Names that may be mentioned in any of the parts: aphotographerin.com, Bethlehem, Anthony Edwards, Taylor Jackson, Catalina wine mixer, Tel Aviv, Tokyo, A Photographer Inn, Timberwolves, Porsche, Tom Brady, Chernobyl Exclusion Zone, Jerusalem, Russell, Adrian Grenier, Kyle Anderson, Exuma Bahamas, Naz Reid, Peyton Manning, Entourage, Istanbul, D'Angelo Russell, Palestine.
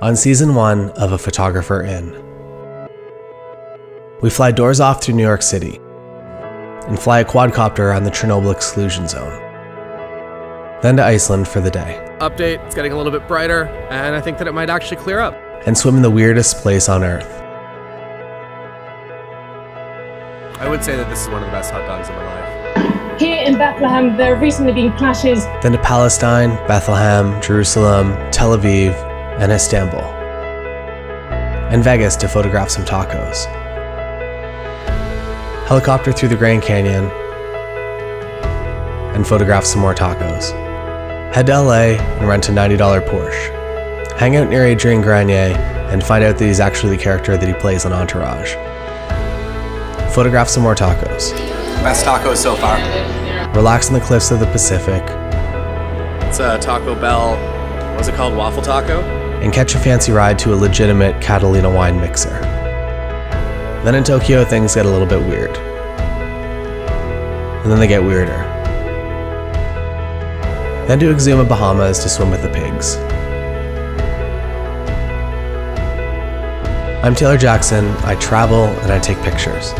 on season 1 of A Photographer Inn. We fly doors off through New York City and fly a quadcopter on the Chernobyl Exclusion Zone, then to Iceland for the day. Update, it's getting a little bit brighter, and I think that it might actually clear up. And swim in the weirdest place on Earth. I would say that this is one of the best hot dogs of my life. Here in Bethlehem, there have recently been clashes. Then to Palestine, Bethlehem, Jerusalem, Tel Aviv, and Istanbul. And Vegas to photograph some tacos. Helicopter through the Grand Canyon, and photograph some more tacos. Head to LA and rent a $90 Porsche. Hang out near Adrian Grenier and find out that he's actually the character that he plays on Entourage. Photograph some more tacos. Best tacos so far. Relax on the cliffs of the Pacific. It's a Taco Bell, what's it called, waffle taco? And catch a fancy ride to a legitimate Catalina wine mixer. Then in Tokyo, things get a little bit weird. And then they get weirder. Then to Exuma Bahamas to swim with the pigs. I'm Taylor Jackson, I travel and I take pictures.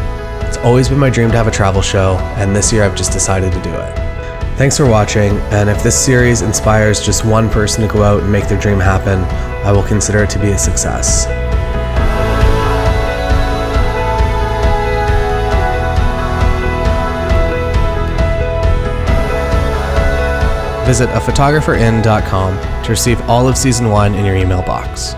It's always been my dream to have a travel show, and this year I've just decided to do it. Thanks for watching, and if this series inspires just one person to go out and make their dream happen, I will consider it to be a success. Visit aphotographerin.com to receive all of season 1 in your email box.